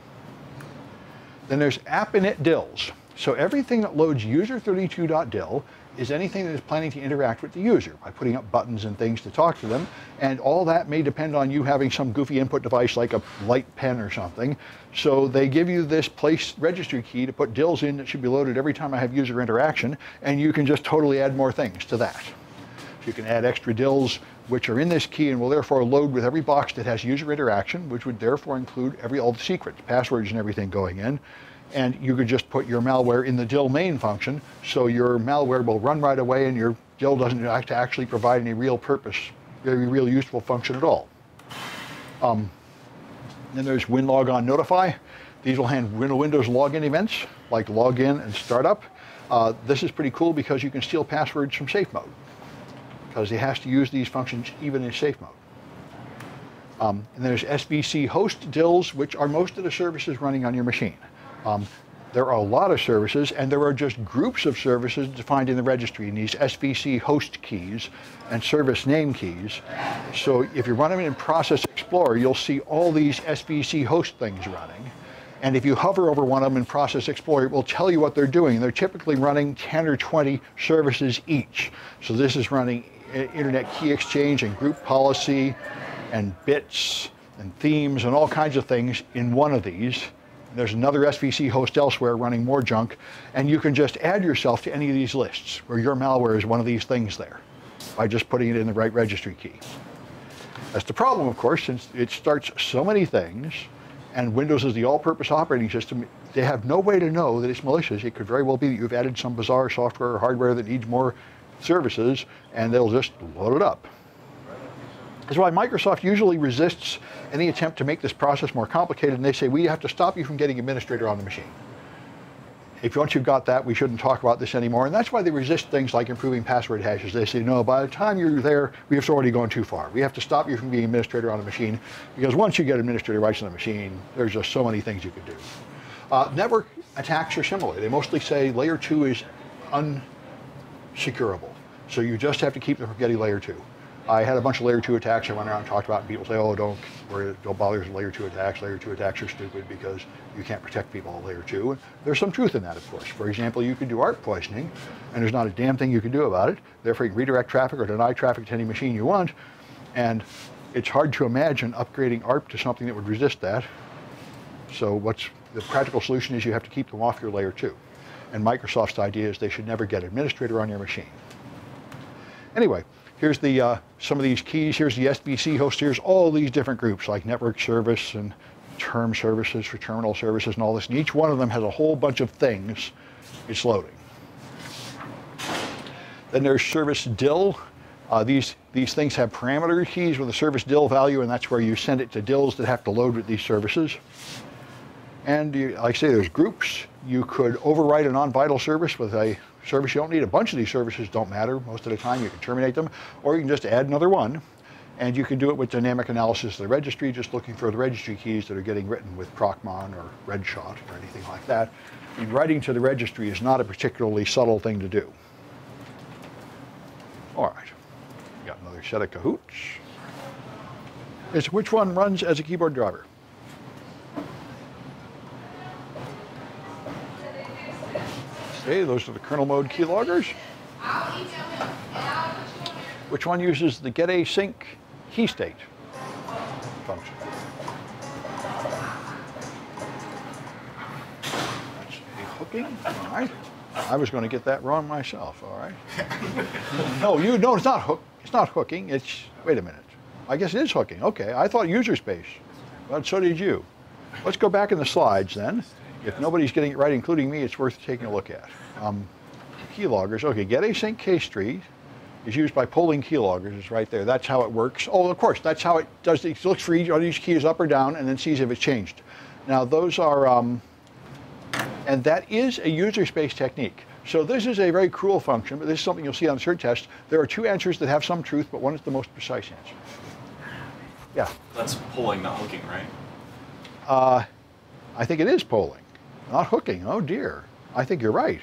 Then there's app init DILs. So everything that loads user32.dil is anything that is planning to interact with the user by putting up buttons and things to talk to them. And all that may depend on you having some goofy input device like a light pen or something. So they give you this place registry key to put DILs in that should be loaded every time I have user interaction. And you can just totally add more things to that. So you can add extra DILs which are in this key and will therefore load with every box that has user interaction, which would therefore include all the secrets, passwords and everything going in. And you could just put your malware in the DIL main function, so your malware will run right away and your DIL doesn't have to actually provide any real purpose, very real useful function at all. Then there's WinLogOn Notify. These will handle Windows login events like login and startup. This is pretty cool because you can steal passwords from safe mode because it has to use these functions even in safe mode. And there's SVC host DILs, which are most of the services running on your machine. There are a lot of services, and there are just groups of services defined in the registry in these SVC host keys and service name keys. So if you run them in Process Explorer, you'll see all these SVC host things running. And if you hover over one of them in Process Explorer, it will tell you what they're doing. They're typically running 10 or 20 services each. So this is running Internet Key Exchange and Group Policy and bits and themes and all kinds of things in one of these. There's another SVC host elsewhere running more junk, and you can just add yourself to any of these lists where your malware is one of these things there by just putting it in the right registry key. That's the problem, of course, since it starts so many things, and Windows is the all-purpose operating system. They have no way to know that it's malicious. It could very well be that you've added some bizarre software or hardware that needs more services, and they'll just load it up. That's why Microsoft usually resists any attempt to make this process more complicated, and they say, we have to stop you from getting administrator on the machine. If once you've got that, we shouldn't talk about this anymore. And that's why they resist things like improving password hashes. They say, no, by the time you're there, we have already gone too far. We have to stop you from being administrator on the machine, because once you get administrator rights on the machine, there's just so many things you can do. Network attacks are similar. They mostly say layer 2 is unsecurable. So you just have to keep them from getting layer 2. I had a bunch of layer 2 attacks I went around and talked about, and people say, oh, don't worry, don't bother with layer 2 attacks. Layer 2 attacks are stupid because you can't protect people at layer 2. And there's some truth in that, of course. For example, you can do ARP poisoning, and there's not a damn thing you can do about it. Therefore, you can redirect traffic or deny traffic to any machine you want. And it's hard to imagine upgrading ARP to something that would resist that. So what's the practical solution is you have to keep them off your layer 2. And Microsoft's idea is they should never get administrator on your machine. Anyway. Here's the, some of these keys. Here's the SVC host. Here's all these different groups like network service and term services for terminal services and all this. And each one of them has a whole bunch of things it's loading. Then there's service DIL. These things have parameter keys with a service DIL value, and that's where you send it to DILs that have to load with these services. And you, like I say, there's groups. You could overwrite a non-vital service with a service you don't need. A bunch of these services don't matter. Most of the time you can terminate them, or you can just add another one. And you can do it with dynamic analysis of the registry, just looking for the registry keys that are getting written with Procmon or RegShot or anything like that. And writing to the registry is not a particularly subtle thing to do. All right, got another set of cahoots. It's which one runs as a keyboard driver. Okay, those are the kernel mode keyloggers. Which one uses the getAsync key state function? That's a hooking. All right. I was going to get that wrong myself. All right. No, you know it's not hook. It's not hooking. It's wait a minute. I guess it is hooking. Okay, I thought user space, but so did you. Let's go back in the slides then. If nobody's getting it right, including me, it's worth taking a look at. Keyloggers, okay, getAsync case tree is used by polling keyloggers. It's right there. That's how it works. Oh, of course, that's how it does. It looks for each key is up or down and then sees if it's changed. Now those are, and that is a user space technique. So this is a very cruel function, but this is something you'll see on the cert test. There are two answers that have some truth, but one is the most precise answer. Yeah? That's polling, not hooking, right? I think it is polling. Not hooking, oh dear. I think you're right.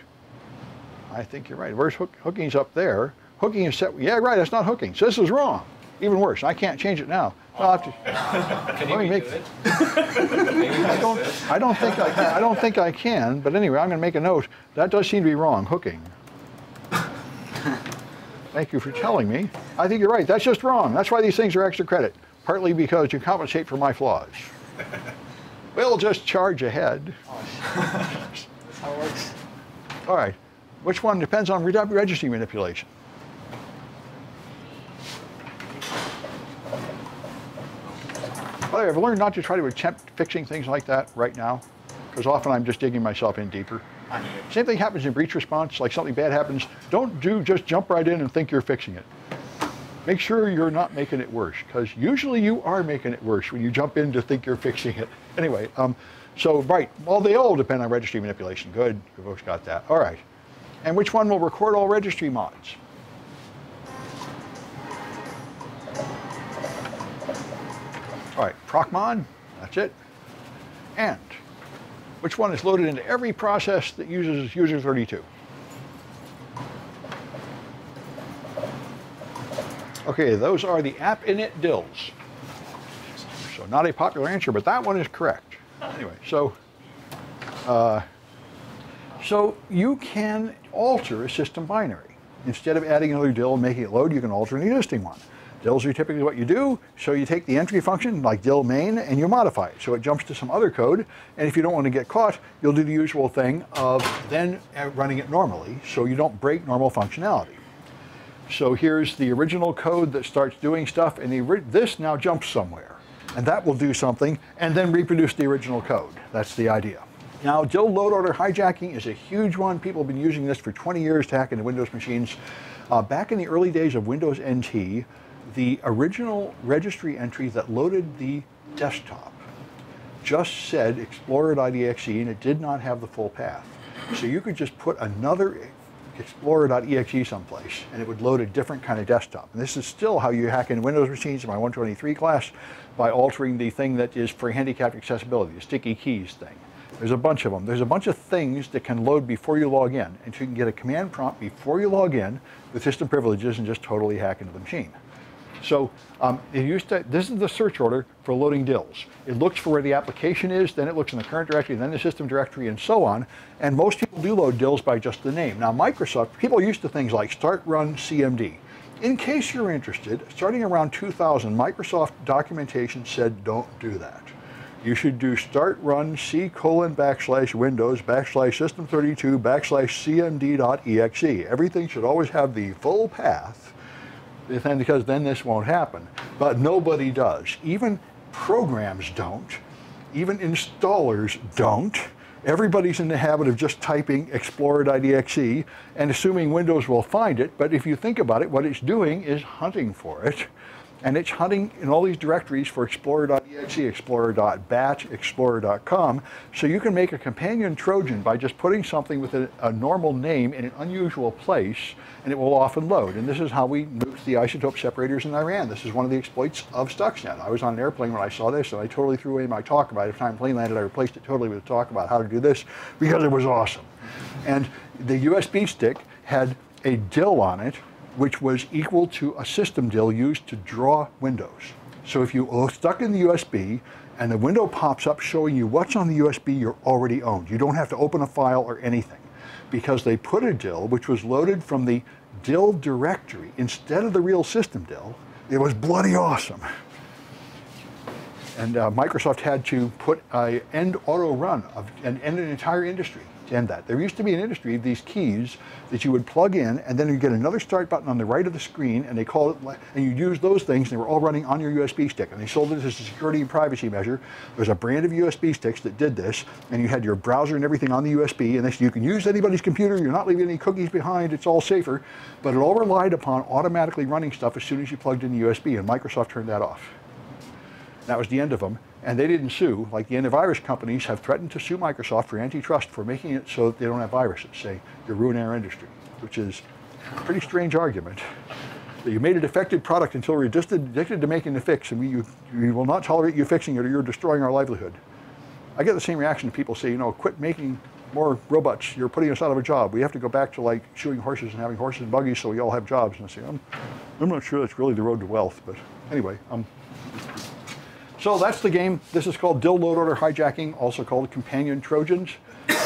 I think you're right. Where's hooking's up there? Hooking is set, yeah, right, that's not hooking. So this is wrong. Even worse, I can't change it now. I'll have to, can you make it? I don't think I can, but anyway, I'm gonna make a note. That does seem to be wrong, hooking. Thank you for telling me. I think you're right, that's just wrong. That's why these things are extra credit, partly because you compensate for my flaws. We'll just charge ahead. Oh, that's how it works. All right. Which one depends on registry manipulation? Well, I've learned not to try to attempt fixing things like that right now, because often I'm just digging myself in deeper. Same thing happens in breach response. Like something bad happens, don't just jump right in and think you're fixing it. Make sure you're not making it worse, because usually you are making it worse when you jump in to think you're fixing it. Anyway, So, right, well, they all depend on registry manipulation. Good, you folks got that. All right. And which one will record all registry mods? All right, Procmon, that's it. And which one is loaded into every process that uses user 32? Okay, those are the app init dills. So not a popular answer, but that one is correct. Anyway, so you can alter a system binary. Instead of adding another dill and making it load, you can alter an existing one. Dills are typically what you do, so you take the entry function, like dill main, and you modify it. So it jumps to some other code, and if you don't want to get caught, you'll do the usual thing of then running it normally, so you don't break normal functionality. So here's the original code that starts doing stuff, and this now jumps somewhere. And that will do something, and then reproduce the original code. That's the idea. Now, dill load order hijacking is a huge one. People have been using this for 20 years to hack into Windows machines. Back in the early days of Windows NT, the original registry entry that loaded the desktop just said explorer.exe, and it did not have the full path. So you could just put another explorer.exe someplace, and it would load a different kind of desktop. And this is still how you hack in Windows machines in my 123 class, by altering the thing that is for handicapped accessibility, the sticky keys thing. There's a bunch of them. There's a bunch of things that can load before you log in, and so you can get a command prompt before you log in with system privileges and just totally hack into the machine. So this is the search order for loading dills. It looks for where the application is, then it looks in the current directory, then the system directory, and so on. And most people do load dills by just the name. Now, Microsoft, people are used to things like start, run, CMD. In case you're interested, starting around 2000, Microsoft documentation said don't do that. You should do start, run, c:\windows\system32\cmd.exe. Everything should always have the full path, because then this won't happen. But nobody does. Even programs don't. Even installers don't. Everybody's in the habit of just typing explorer.exe and assuming Windows will find it. But if you think about it, what it's doing is hunting for it. And it's hunting in all these directories for explorer.exe, explorer.bat, explorer.com. So you can make a companion Trojan by just putting something with a normal name in an unusual place, and it will often load. And this is how we nuked the isotope separators in Iran. This is one of the exploits of Stuxnet. I was on an airplane when I saw this, and I totally threw away my talk about it. Every time the plane landed, I replaced it totally with a talk about how to do this, because it was awesome. And the USB stick had a dill on it, which was equal to a system dill used to draw windows. So if you stuck in the USB and the window pops up showing you what's on the USB, you're already owned. You don't have to open a file or anything, because they put a dill which was loaded from the dill directory instead of the real system dill. It was bloody awesome. And Microsoft had to put an end auto run and end an entire industry. End that. There used to be an industry of these keys that you would plug in, and then you get another start button on the right of the screen, and they call it, and you use those things, and they were all running on your USB stick, and they sold it as a security and privacy measure. There's a brand of USB sticks that did this, and you had your browser and everything on the USB, and they said you can use anybody's computer, you're not leaving any cookies behind, it's all safer, but it all relied upon automatically running stuff as soon as you plugged in the USB, and Microsoft turned that off. That was the end of them. And they didn't sue, like the antivirus companies have threatened to sue Microsoft for antitrust for making it so that they don't have viruses, saying you're ruining our industry, which is a pretty strange argument. That you made a defective product until we're addicted to making the fix, and we will not tolerate you fixing it, or you're destroying our livelihood. I get the same reaction to people say, you know, quit making more robots, you're putting us out of a job. We have to go back to like shoeing horses and having horses and buggies so we all have jobs. And I say, I'm not sure that's really the road to wealth, but anyway. So that's the game. This is called dill load order hijacking, also called companion Trojans.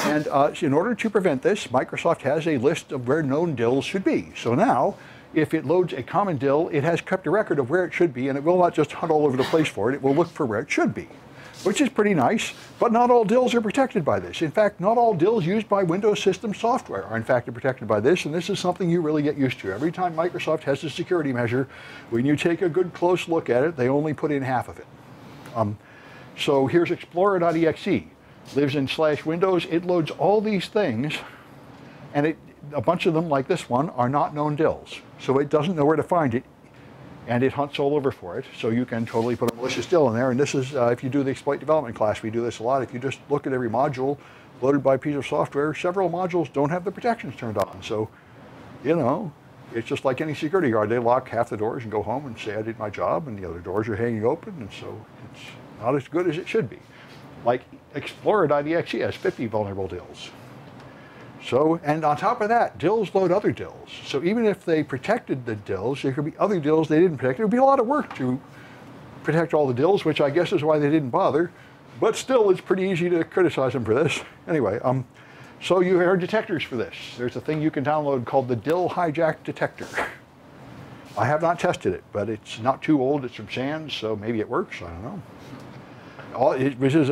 And in order to prevent this, Microsoft has a list of where known dills should be. So now, if it loads a common dill, it has kept a record of where it should be, and it will not just hunt all over the place for it. It will look for where it should be, which is pretty nice. But not all dills are protected by this. In fact, not all dills used by Windows system software are in fact protected by this. And this is something you really get used to. Every time Microsoft has a security measure, when you take a good close look at it, they only put in half of it. So here's explorer.exe, lives in /windows, it loads all these things, and a bunch of them, like this one, are not known dills. So it doesn't know where to find it. and it hunts all over for it. So you can totally put a malicious deal in there. And this is, if you do the exploit development class, we do this a lot. If you just look at every module loaded by a piece of software, several modules don't have the protections turned on. So, you know, it's just like any security guard. They lock half the doors and go home and say, I did my job, and the other doors are hanging open, and so it's not as good as it should be. Like Explorer.exe has 50 vulnerable DILs. So, and on top of that, DILs load other DILs. So even if they protected the DILs, there could be other DILs they didn't protect. It would be a lot of work to protect all the DILs, which I guess is why they didn't bother. But still, it's pretty easy to criticize them for this. Anyway, so you heard detectors for this. There's a thing you can download called the DIL Hijack Detector. I have not tested it, but it's not too old. It's from SANS, so maybe it works. I don't know. This is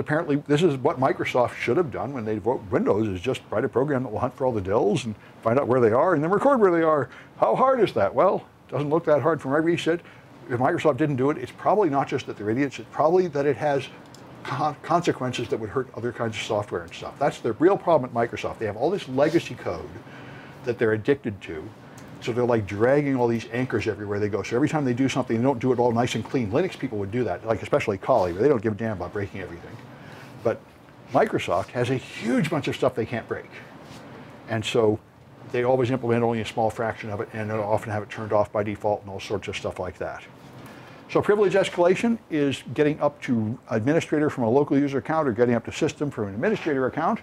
what Microsoft should have done when they wrote Windows, is just write a program that will hunt for all the DILs and find out where they are and then record where they are. How hard is that? Well, it doesn't look that hard from where we sit. If Microsoft didn't do it, it's probably not just that they're idiots. It's probably that it has consequences that would hurt other kinds of software and stuff. That's the real problem at Microsoft. They have all this legacy code that they're addicted to. So they're like dragging all these anchors everywhere they go. So every time they do something, they don't do it all nice and clean. Linux people would do that, like especially Kali, where they don't give a damn about breaking everything. But Microsoft has a huge bunch of stuff they can't break. And so they always implement only a small fraction of it, and they'll often have it turned off by default and all sorts of stuff like that. So privilege escalation is getting up to administrator from a local user account, or getting up to system from an administrator account.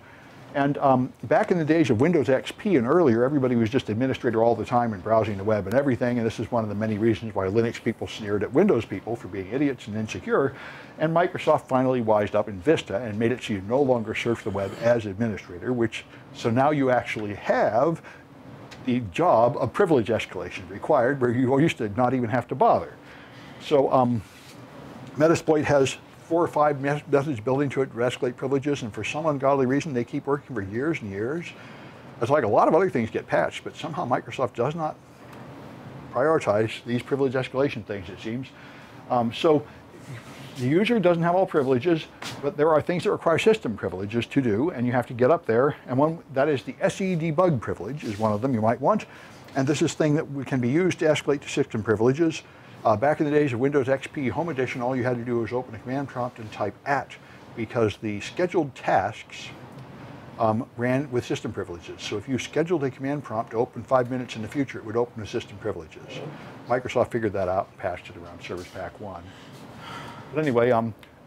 And back in the days of Windows XP and earlier, everybody was just administrator all the time and browsing the web and everything. And this is one of the many reasons why Linux people sneered at Windows people for being idiots and insecure. And Microsoft finally wised up in Vista and made it so you no longer search the web as administrator, which, so now you actually have the job of privilege escalation required, where you used to not even have to bother. So Metasploit has 4 or 5 methods building to it to escalate privileges, and for some ungodly reason, they keep working for years and years. It's like a lot of other things get patched, but somehow Microsoft does not prioritize these privilege escalation things, it seems. So the user doesn't have all privileges, but there are things that require system privileges to do, and you have to get up there. And one that is the SE debug privilege is one of them you might want. And this is a thing that can be used to escalate to system privileges. Back in the days of Windows XP Home Edition, all you had to do was open a command prompt and type at, because the scheduled tasks ran with system privileges. So if you scheduled a command prompt to open 5 minutes in the future, it would open with system privileges. Microsoft figured that out and patched it around Service Pack 1. But anyway,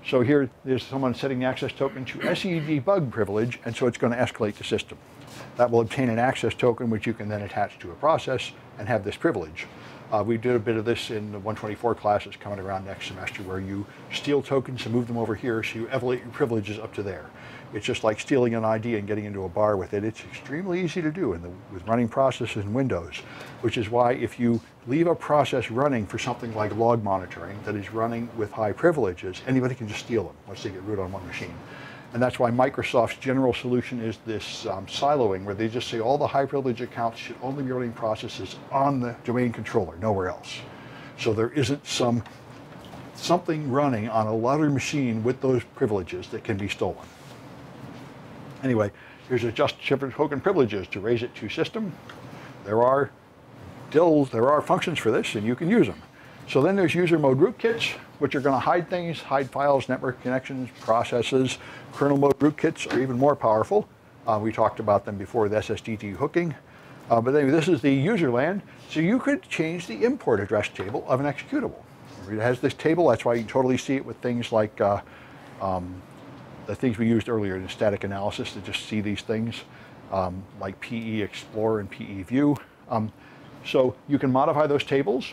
so here there's someone setting the access token to SE debug privilege, and so it's going to escalate the system. That will obtain an access token, which you can then attach to a process and have this privilege. We did a bit of this in the 124 class that's coming around next semester, where you steal tokens and move them over here, so you elevate your privileges up to there. It's just like stealing an ID and getting into a bar with it. It's extremely easy to do with running processes in Windows, which is why if you leave a process running for something like log monitoring that is running with high privileges, anybody can just steal them once they get root on one machine. And that's why Microsoft's general solution is this siloing, where they just say all the high privilege accounts should only be running processes on the domain controller, nowhere else. So there isn't something running on a louder machine with those privileges that can be stolen. Anyway, here's a just token privileges to raise it to system. There are functions for this, and you can use them. So then there's user mode rootkits, which are going to hide things, hide files, network connections, processes. Kernel mode rootkits are even more powerful. We talked about them before with SSDT hooking. But anyway, this is the user land. So you could change the import address table of an executable. It has this table. That's why you can totally see it with things like the things we used earlier in static analysis to just see these things, like PE Explorer and PE View. So you can modify those tables,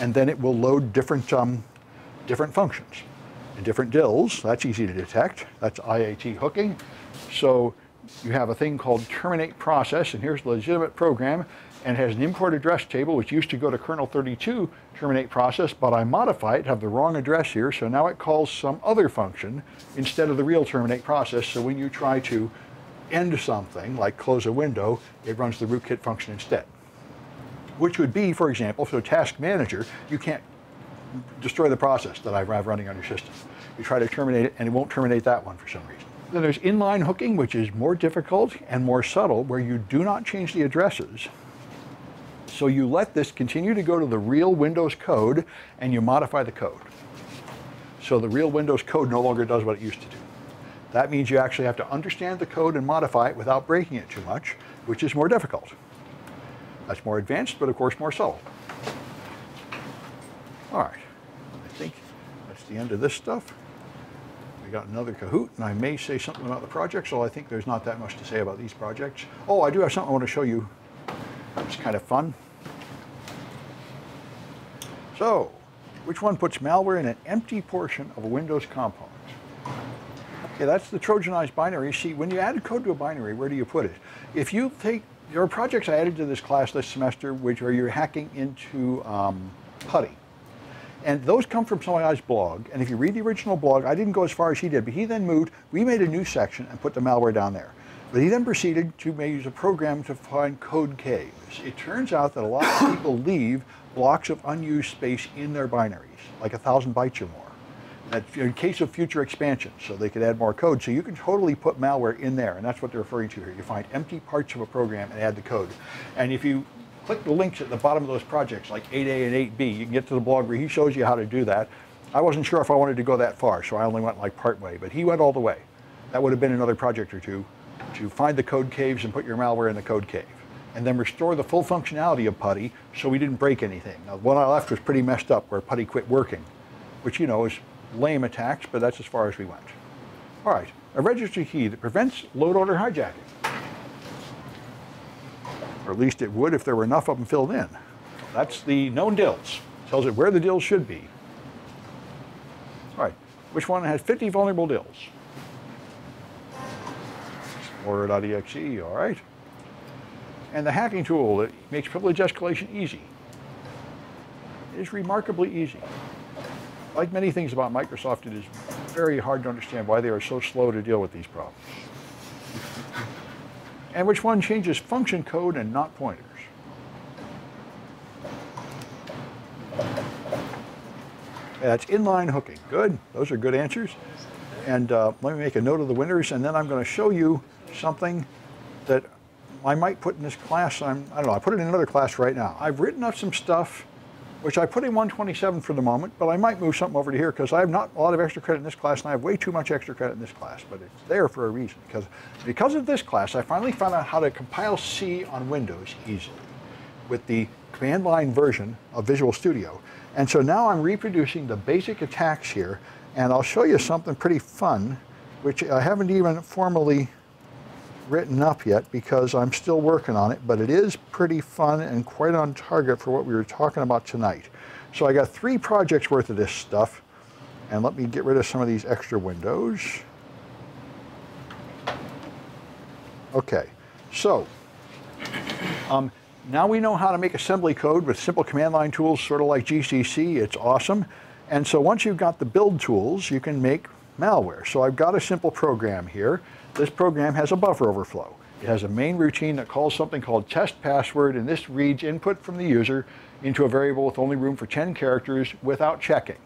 and then it will load different functions and different DILs. That's easy to detect. That's IAT hooking. So you have a thing called terminate process, and here's legitimate program, and it has an import address table, which used to go to kernel 32 terminate process, but I modify it, have the wrong address here, so now it calls some other function instead of the real terminate process. So when you try to end something, like close a window, it runs the rootkit function instead. Which would be, for example, so task manager, you can't destroy the process that I have running on your system. You try to terminate it, and it won't terminate that one for some reason. Then there's inline hooking, which is more difficult and more subtle, where you do not change the addresses, So you let this continue to go to the real Windows code and you modify the code. So the real Windows code no longer does what it used to do. That means you actually have to understand the code and modify it without breaking it too much, which is more difficult. That's more advanced, but of course more subtle. All right, I think that's the end of this stuff. We got another Kahoot, and I may say something about the projects, so I think there's not that much to say about these projects. Oh, I do have something I want to show you. It's kind of fun. So, which one puts malware in an empty portion of a Windows component? Okay, that's the Trojanized binary. See, when you add code to a binary, where do you put it? If you take, there are projects I added to this class this semester, which are you're hacking into PuTTY. And those come from someone's blog. And if you read the original blog, I didn't go as far as he did, but he then moved, we made a new section and put the malware down there. But he then proceeded to use a program to find code caves. It turns out that a lot of people leave blocks of unused space in their binaries, like 1,000 bytes or more, in case of future expansion, so they could add more code. So you can totally put malware in there, and that's what they're referring to here. You find empty parts of a program and add the code. And if you click the links at the bottom of those projects, like 8A and 8B, you can get to the blog where he shows you how to do that. I wasn't sure if I wanted to go that far, so I only went like part way, but he went all the way. That would have been another project or two, to find the code caves and put your malware in the code cave, and then restore the full functionality of PuTTY so we didn't break anything. Now, the one I left was pretty messed up where PuTTY quit working, which, you know, is lame attacks, but that's as far as we went. All right, a registry key that prevents load-order hijacking. Or at least it would if there were enough of them filled in. That's the known DILs. Tells it where the DILs should be. All right, which one has 50 vulnerable DILs? Explorer.exe, all right. And the hacking tool that makes privilege escalation easy. It is remarkably easy. Like many things about Microsoft, it is very hard to understand why they are so slow to deal with these problems. And which one changes function code and not pointers? That's inline hooking. Good. Those are good answers. And let me make a note of the winners, and then I'm going to show you something that I might put in this class. I don't know, I put it in another class right now. I've written up some stuff, which I put in 127 for the moment, but I might move something over to here because I have not a lot of extra credit in this class, and I have way too much extra credit in this class, but it's there for a reason. Because of this class, I finally found out how to compile C on Windows easily with the command line version of Visual Studio. And so now I'm reproducing the basic attacks here, and I'll show you something pretty fun, which I haven't even formally written up yet because I'm still working on it, but it is pretty fun and quite on target for what we were talking about tonight. So I got 3 projects worth of this stuff, and let me get rid of some of these extra windows. Okay, so now we know how to make assembly code with simple command line tools, sort of like GCC. It's awesome. And so once you've got the build tools, you can make malware. So I've got a simple program here. This program has a buffer overflow. It has a main routine that calls something called test password, and this reads input from the user into a variable with only room for 10 characters without checking.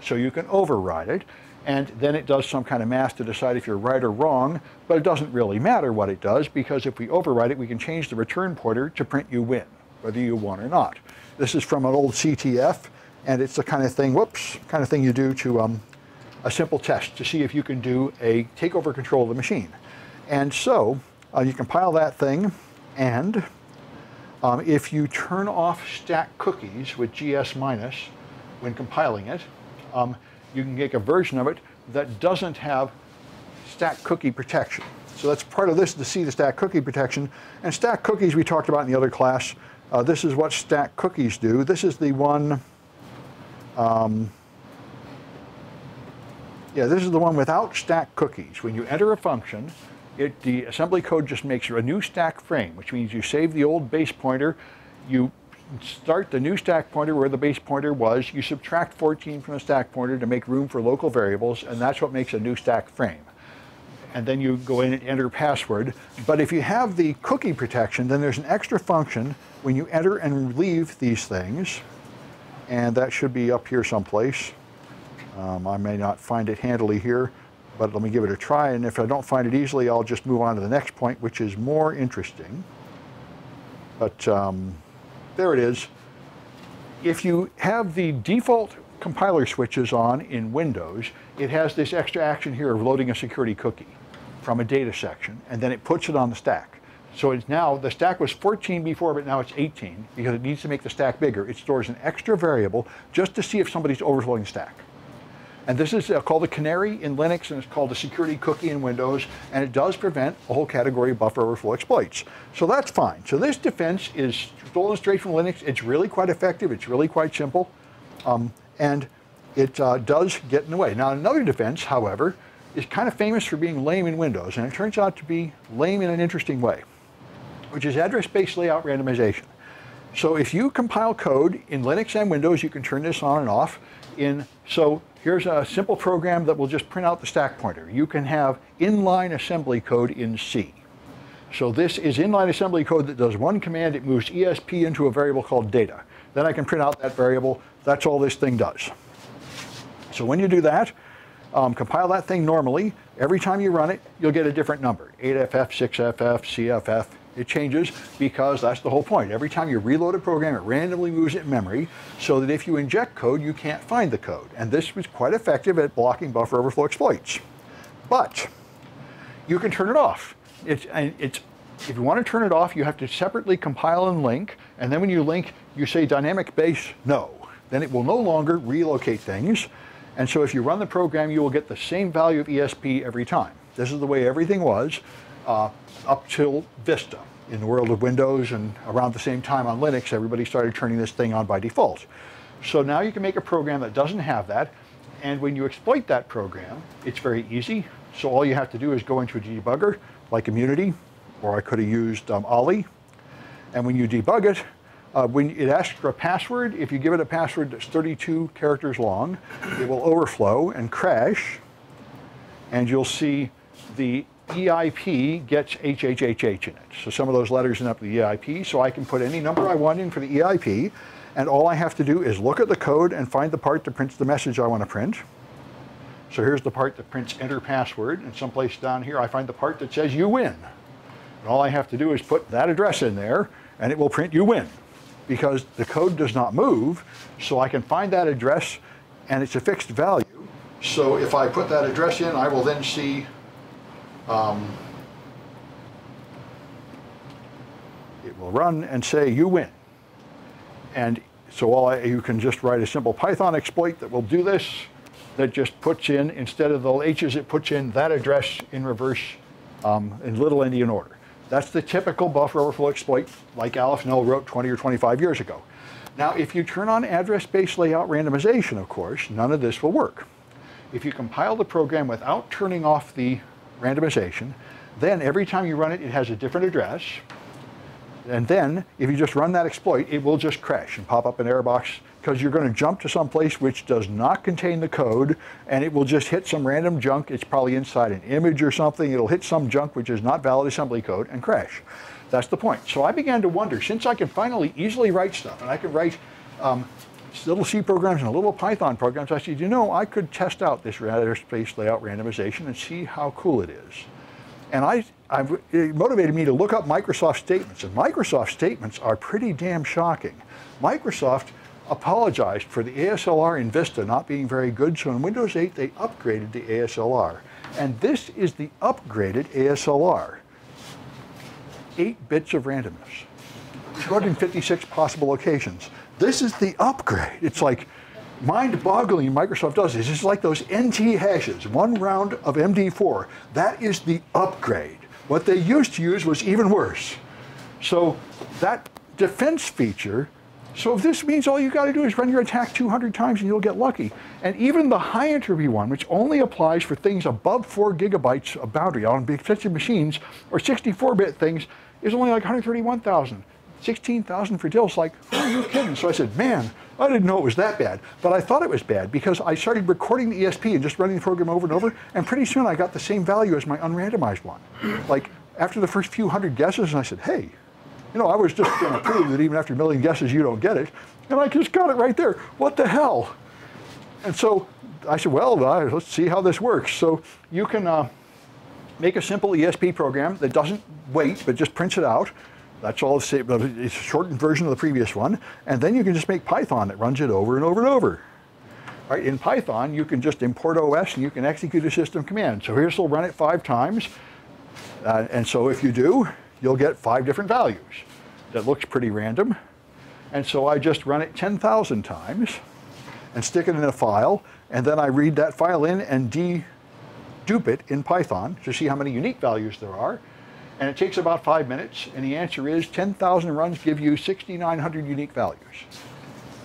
So you can override it, and then it does some kind of math to decide if you're right or wrong, but it doesn't really matter what it does, because if we override it, we can change the return pointer to print you win, whether you won or not. This is from an old CTF. And it's the kind of thing, whoops, kind of thing you do to a simple test to see if you can do a takeover control of the machine. And so you compile that thing, and if you turn off stack cookies with GS- when compiling it, you can make a version of it that doesn't have stack cookie protection. So that's part of this, to see the stack cookie protection. And stack cookies we talked about in the other class. This is what stack cookies do. This is the one. Yeah, this is the one without stack cookies. When you enter a function, the assembly code just makes a new stack frame, which means you save the old base pointer, you start the new stack pointer where the base pointer was, you subtract 14 from the stack pointer to make room for local variables, and that's what makes a new stack frame. And then you go in and enter password. But if you have the cookie protection, then there's an extra function when you enter and leave these things. And that should be up here someplace. I may not find it handily here, but let me give it a try. And if I don't find it easily, I'll just move on to the next point, which is more interesting. But There it is. If you have the default compiler switches on in Windows, it has this extra action here of loading a security cookie from a data section, and then it puts it on the stack. So it's now, the stack was 14 before, but now it's 18 because it needs to make the stack bigger. It stores an extra variable just to see if somebody's overflowing the stack. And this is called a canary in Linux, and it's called a security cookie in Windows, and it does prevent a whole category of buffer overflow exploits. So that's fine. So this defense is stolen straight from Linux. It's really quite effective. It's really quite simple. And it does get in the way. Now, another defense, however, is kind of famous for being lame in Windows, and it turns out to be lame in an interesting way, which is address space layout randomization. So if you compile code in Linux and Windows, you can turn this on and off. So here's a simple program that will just print out the stack pointer. You can have inline assembly code in C. So this is inline assembly code that does one command. It moves ESP into a variable called data. Then I can print out that variable. That's all this thing does. So when you do that, compile that thing normally. Every time you run it, you'll get a different number, 8FF, 6FF, CFF. It changes because that's the whole point. Every time you reload a program, it randomly moves it in memory so that if you inject code, you can't find the code. And this was quite effective at blocking buffer overflow exploits. But you can turn it off. If you want to turn it off, you have to separately compile and link. And then when you link, you say dynamic base no. Then it will no longer relocate things. And so if you run the program, you will get the same value of ESP every time. This is the way everything was. Up till Vista in the world of Windows, and around the same time on Linux, everybody started turning this thing on by default. So now you can make a program that doesn't have that, and when you exploit that program, it's very easy. So all you have to do is go into a debugger, like Immunity, or I could have used Ollie, and when you debug it, when it asks for a password, if you give it a password that's 32 characters long, it will overflow and crash, and you'll see the EIP gets HHHH in it. So some of those letters end up with the EIP, so I can put any number I want in for the EIP, and all I have to do is look at the code and find the part that prints the message I want to print. So here's the part that prints enter password, and someplace down here I find the part that says you win. And all I have to do is put that address in there, and it will print you win, because the code does not move, so I can find that address, and it's a fixed value. So if I put that address in, I will then see it will run and say you win. And so you can just write a simple Python exploit that will do this, that just puts in, instead of the H's, it puts in that address in reverse in little endian order. That's the typical buffer overflow exploit like Aleph Null wrote 20 or 25 years ago. Now, if you turn on address space layout randomization, of course, none of this will work. If you compile the program without turning off the randomization, then every time you run it, it has a different address, and then if you just run that exploit, it will just crash and pop up an error box because you're going to jump to some place which does not contain the code, and it will just hit some random junk. It's probably inside an image or something. It'll hit some junk which is not valid assembly code and crash. That's the point. So I began to wonder, since I can finally easily write stuff, and I can write little C programs and little Python programs, I said, you know, I could test out this address space layout randomization and see how cool it is. And it motivated me to look up Microsoft statements, and Microsoft statements are pretty damn shocking. Microsoft apologized for the ASLR in Vista not being very good, so in Windows 8 they upgraded the ASLR. And this is the upgraded ASLR. 8 bits of randomness, 256 possible locations. This is the upgrade. It's like mind-boggling. Microsoft does this. It's like those NT hashes, one round of MD4. That is the upgrade. What they used to use was even worse. So that defense feature, so this means all you got to do is run your attack 200 times and you'll get lucky. And even the high entropy one, which only applies for things above 4 gigabytes of boundary on big machines or 64-bit things, is only like 131,000. 16,000 for DILs, like, oh, you're kidding. So I said, man, I didn't know it was that bad. But I thought it was bad because I started recording the ESP and just running the program over and over, and pretty soon I got the same value as my unrandomized one. Like, after the first few hundred guesses, and I said, hey, you know, I was just going to prove that even after a million guesses, you don't get it. And I just got it right there. What the hell? And so I said, well, let's see how this works. So you can make a simple ESP program that doesn't wait, but just prints it out. That's all it's a shortened version of the previous one. And then you can just make Python that runs it over and over and over. All right, in Python, you can just import OS and you can execute a system command. So here's will run it 5 times. And so if you do, you'll get 5 different values. That looks pretty random. And so I just run it 10,000 times and stick it in a file. And then I read that file in and dedupe it in Python to see how many unique values there are. And it takes about 5 minutes. And the answer is 10,000 runs give you 6,900 unique values.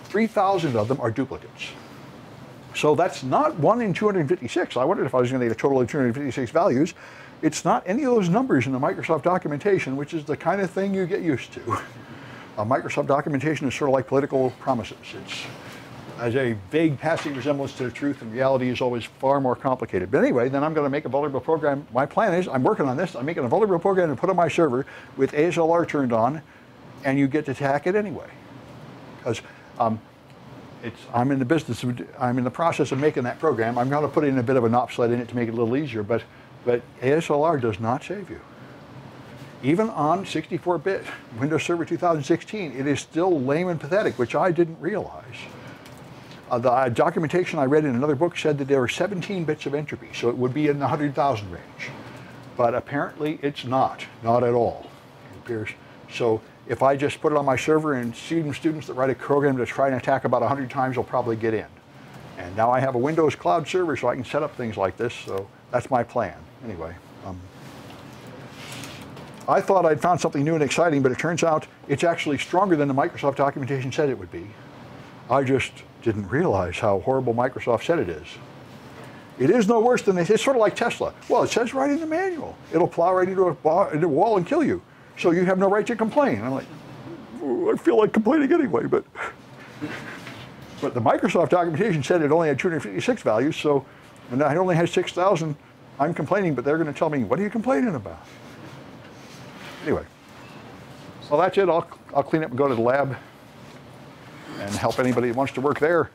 3,000 of them are duplicates. So that's not 1 in 256. I wondered if I was going to get a total of 256 values. It's not any of those numbers in the Microsoft documentation, which is the kind of thing you get used to. Microsoft documentation is sort of like political promises. It has a vague passing resemblance to the truth, and reality is always far more complicated. But anyway, then I'm going to make a vulnerable program. My plan is, I'm working on this, I'm making a vulnerable program and put on my server with ASLR turned on, and you get to attack it anyway. Because I'm in the process of making that program. I'm going to put in a bit of an OPSLED in it to make it a little easier, but ASLR does not save you. Even on 64-bit Windows Server 2016, it is still lame and pathetic, which I didn't realize. The documentation I read in another book said that there were 17 bits of entropy, so it would be in the 100,000 range. But apparently it's not at all, it appears. So if I just put it on my server and students that write a program to try and attack about 100 times will probably get in. And now I have a Windows Cloud server, so I can set up things like this, so that's my plan. Anyway. I thought I'd found something new and exciting, but it turns out it's actually stronger than the Microsoft documentation said it would be. I just didn't realize how horrible Microsoft said it is. It is no worse than this. It's sort of like Tesla. Well, it says right in the manual. It'll plow right into a wall and kill you, so you have no right to complain. I'm like, I feel like complaining anyway, but the Microsoft documentation said it only had 256 values, so when I only had 6,000, I'm complaining, but they're going to tell me, what are you complaining about? Anyway, well, that's it. I'll clean up and go to the lab and help anybody that wants to work there.